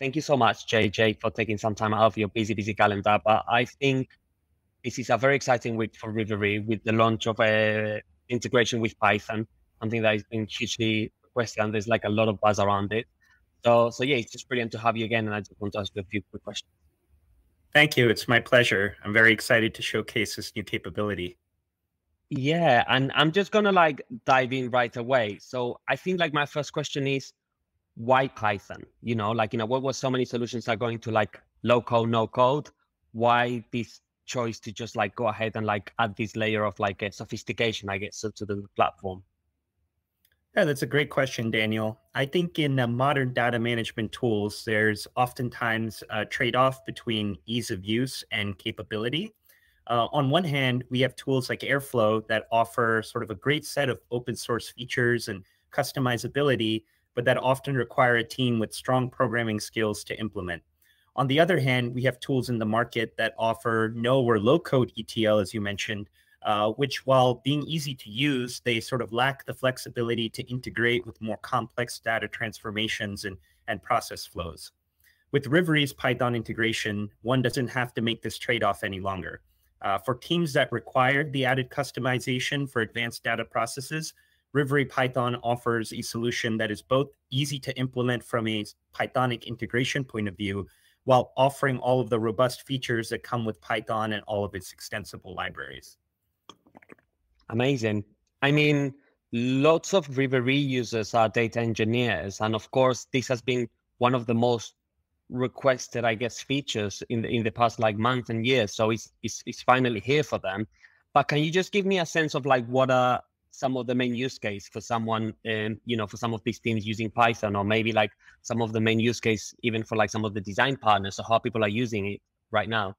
Thank you so much, JJ, for taking some time out of your busy calendar. But I think this is a very exciting week for Rivery with the launch of integration with Python, something that has been hugely requested, and there's like a lot of buzz around it. So yeah, it's just brilliant to have you again, and I just want to ask you a few quick questions. Thank you. It's my pleasure. I'm very excited to showcase this new capability. Yeah, and I'm just going to like dive in right away. So I think like my first question is, why Python? You know, like, you know, what was so many solutions are going to like low code, no code? Why this choice to just like go ahead and like add this layer of like a sophistication, I guess, to the platform? Yeah, that's a great question, Daniel. I think in modern data management tools, there's oftentimes a trade-off between ease of use and capability. On one hand, we have tools like Airflow that offer sort of a great set of open source features and customizability, but that often require a team with strong programming skills to implement. On the other hand, we have tools in the market that offer no or low-code ETL, as you mentioned, which, while being easy to use, they sort of lack the flexibility to integrate with more complex data transformations and process flows. With Rivery's Python integration, one doesn't have to make this trade-off any longer. For teams that required the added customization for advanced data processes, Rivery Python offers a solution that is both easy to implement from a Pythonic integration point of view, while offering all of the robust features that come with Python and all of its extensible libraries. Amazing. I mean, lots of Rivery users are data engineers. And of course, this has been one of the most requested, I guess, features in the past like month and years. So it's finally here for them. But can you just give me a sense of like what are some of the main use case for someone, you know, for some of these teams using Python, or maybe like some of the main use case even for like some of the design partners, or how people are using it right now?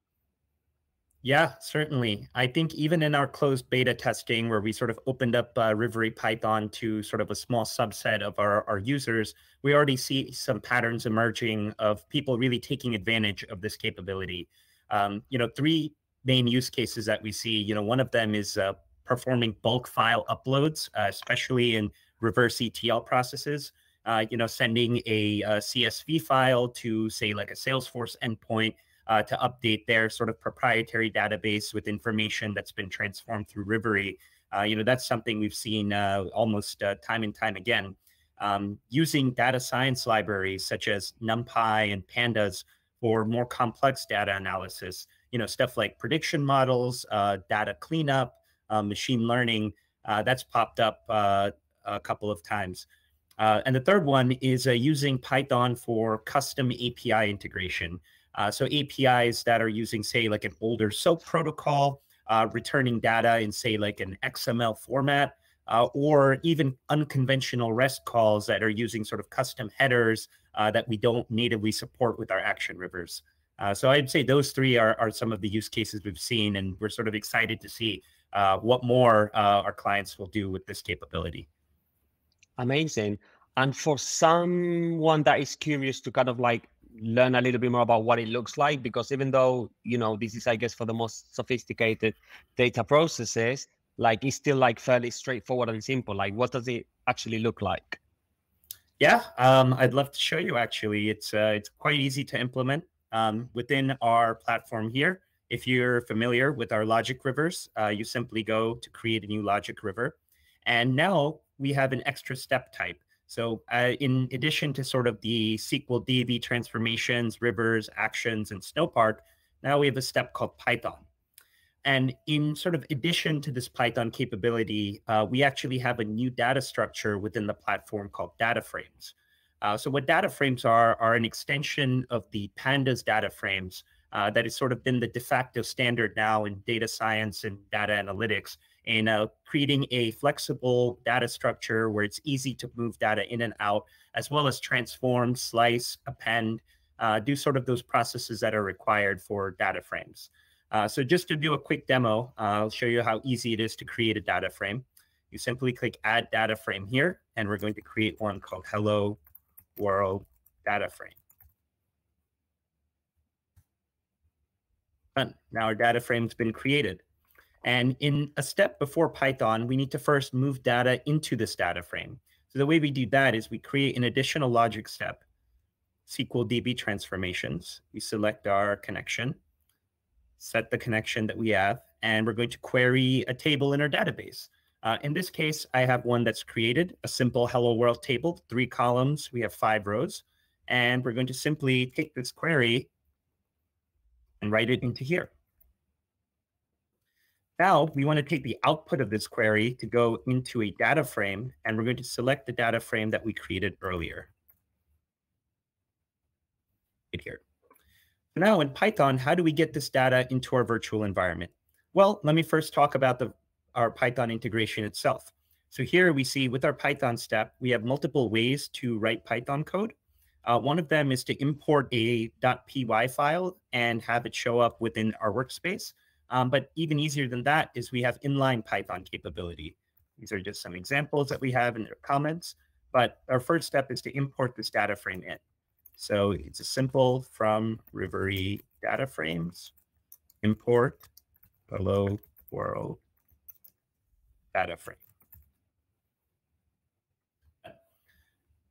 Yeah, certainly. I think even in our closed beta testing, where we sort of opened up Rivery Python to sort of a small subset of our users, we already see some patterns emerging of people really taking advantage of this capability. You know, three main use cases that we see, you know, one of them is performing bulk file uploads, especially in reverse ETL processes, you know, sending a CSV file to, say, like a Salesforce endpoint, to update their sort of proprietary database with information that's been transformed through Rivery. You know, that's something we've seen almost time and time again. Using data science libraries such as NumPy and Pandas for more complex data analysis, you know, stuff like prediction models, data cleanup, machine learning, that's popped up a couple of times. And the third one is using Python for custom API integration. So APIs that are using, say, like an older SOAP protocol, returning data in, say, like an XML format, or even unconventional REST calls that are using sort of custom headers that we don't natively support with our action rivers. So I'd say those three are some of the use cases we've seen, and we're sort of excited to see what more our clients will do with this capability. Amazing. And for someone that is curious to kind of like learn a little bit more about what it looks like, because even though, you know, this is, I guess, for the most sophisticated data processes, like it's still like fairly straightforward and simple. Like, what does it actually look like? Yeah, I'd love to show you, actually. It's quite easy to implement within our platform here. If you're familiar with our logic rivers, you simply go to create a new logic river. And now we have an extra step type. So in addition to sort of the SQL DB transformations, rivers, actions, and Snowpark, now we have a step called Python. And in sort of addition to this Python capability, we actually have a new data structure within the platform called DataFrames. So what DataFrames are an extension of the Pandas DataFrames that has sort of been the de facto standard now in data science and data analytics, and creating a flexible data structure where it's easy to move data in and out, as well as transform, slice, append, do sort of those processes that are required for data frames. So just to do a quick demo, I'll show you how easy it is to create a data frame. You simply click Add Data Frame here, and we're going to create one called Hello World Data Frame. Done. Now our data frame's been created. And in a step before Python, we need to first move data into this data frame. So the way we do that is we create an additional logic step, SQL DB transformations. We select our connection, set the connection that we have, and we're going to query a table in our database. In this case, I have one that's created, a simple hello world table, 3 columns. We have 5 rows. And we're going to simply take this query and write it into here. Now, we want to take the output of this query to go into a data frame, and we're going to select the data frame that we created earlier. Right here. So now in Python, how do we get this data into our virtual environment? Well, let me first talk about our Python integration itself. So here we see with our Python step, we have multiple ways to write Python code. One of them is to import a .py file and have it show up within our workspace. But even easier than that is we have inline Python capability. These are just some examples that we have in the comments. But our first step is to import this data frame in. So it's a simple from Rivery data frames, import hello world data frame.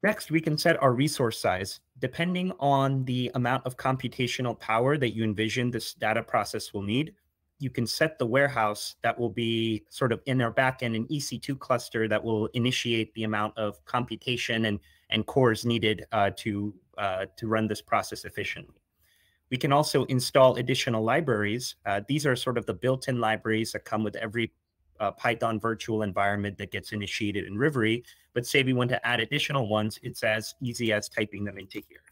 Next, we can set our resource size. Depending on the amount of computational power that you envision this data process will need, you can set the warehouse that will be sort of in our backend, an EC2 cluster that will initiate the amount of computation and cores needed to run this process efficiently. We can also install additional libraries. These are sort of the built-in libraries that come with every Python virtual environment that gets initiated in Rivery. But say we want to add additional ones, it's as easy as typing them into here.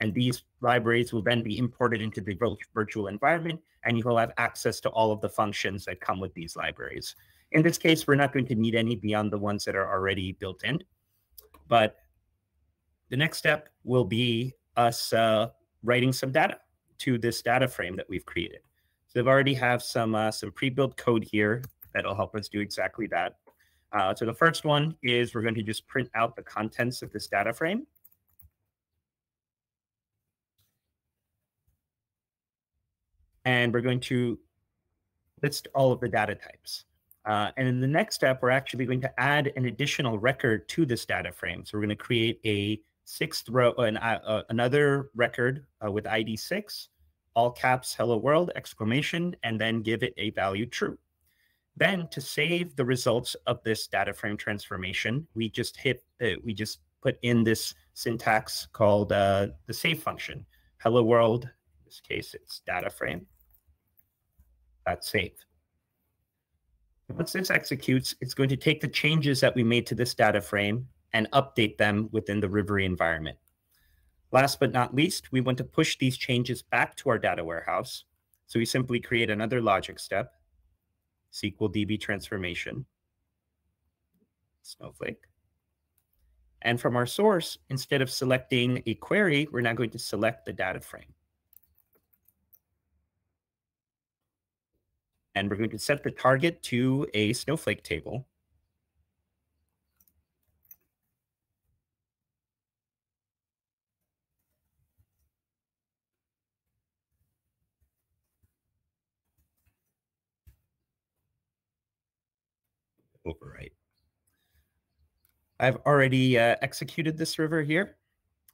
And these libraries will then be imported into the virtual environment, and you will have access to all of the functions that come with these libraries. In this case, we're not going to need any beyond the ones that are already built in. But the next step will be us writing some data to this data frame that we've created. So I've already have some pre-built code here that'll help us do exactly that. So the first one is we're going to just print out the contents of this data frame. And we're going to list all of the data types. And in the next step, we're actually going to add an additional record to this data frame. So we're going to create a 6th row, another record with ID 6, all caps, hello world, exclamation, and then give it a value true. Then to save the results of this data frame transformation, we just put in this syntax called the save function, hello world. In this case, it's data frame. .save. Once this executes, it's going to take the changes that we made to this data frame and update them within the Rivery environment. Last but not least, we want to push these changes back to our data warehouse. So we simply create another logic step, SQL DB transformation, Snowflake. And from our source, instead of selecting a query, we're now going to select the data frame. And we're going to set the target to a Snowflake table. Overwrite. I've already executed this river here,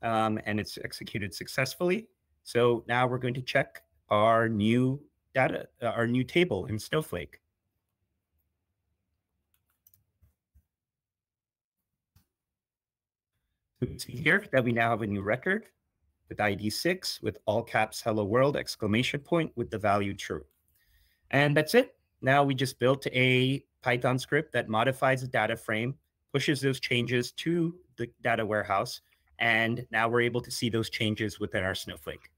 and it's executed successfully. So now we're going to check our new data, our new table in Snowflake. So we see here that we now have a new record with ID 6 with all caps, hello world, exclamation point with the value true. And that's it. Now we just built a Python script that modifies the data frame, pushes those changes to the data warehouse, and now we're able to see those changes within our Snowflake.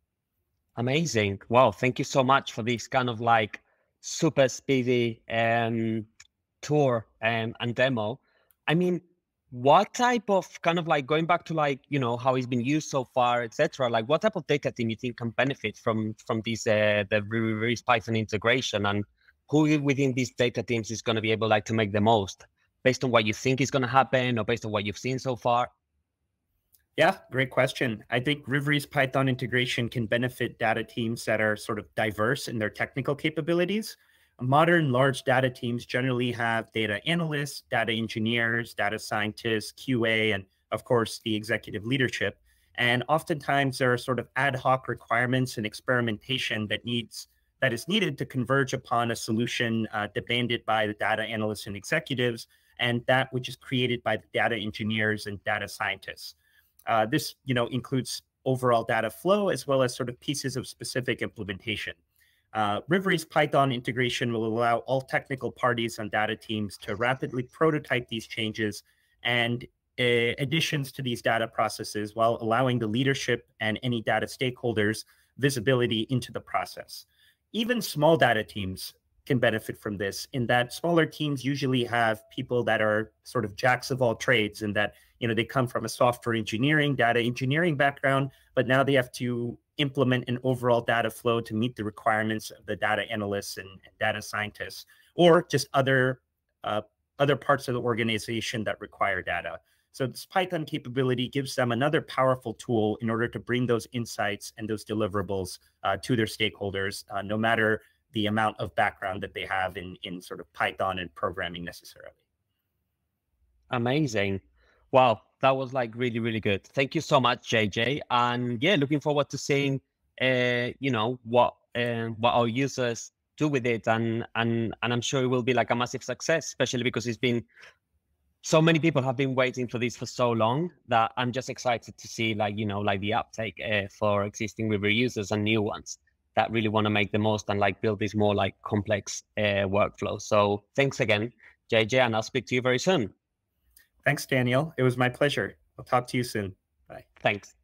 Amazing. Wow. Thank you so much for this kind of like super speedy tour and demo. I mean, what type of kind of like going back to like, you know, how it's been used so far, etc. Like what type of data team you think can benefit from this, the Rivery's Python integration, and who within these data teams is going to be able like to make the most based on what you think is going to happen or based on what you've seen so far? Yeah, great question. I think Rivery's Python integration can benefit data teams that are sort of diverse in their technical capabilities. Modern large data teams generally have data analysts, data engineers, data scientists, QA, and of course, the executive leadership. And oftentimes there are sort of ad hoc requirements and experimentation that is needed to converge upon a solution demanded by the data analysts and executives, and that which is created by the data engineers and data scientists. This, includes overall data flow as well as sort of pieces of specific implementation. Rivery's Python integration will allow all technical parties on data teams to rapidly prototype these changes and additions to these data processes while allowing the leadership and any data stakeholders visibility into the process. Even small data teams can benefit from this, in that smaller teams usually have people that are sort of jacks of all trades, and that they come from a software engineering, data engineering background, but now they have to implement an overall data flow to meet the requirements of the data analysts and data scientists, or just other parts of the organization that require data. So this Python capability gives them another powerful tool in order to bring those insights and those deliverables to their stakeholders, no matter the amount of background that they have in sort of Python and programming necessarily. Amazing. Wow, that was like really, really good. Thank you so much, JJ. And yeah, looking forward to seeing, what our users do with it. And I'm sure it will be like a massive success, especially because it's been, so many people have been waiting for this for so long that I'm just excited to see like the uptake for existing Rivery users and new ones that really want to make the most and like build these more like complex workflows. So thanks again, JJ, and I'll speak to you very soon. Thanks, Daniel. It was my pleasure. I'll talk to you soon. Bye. Thanks.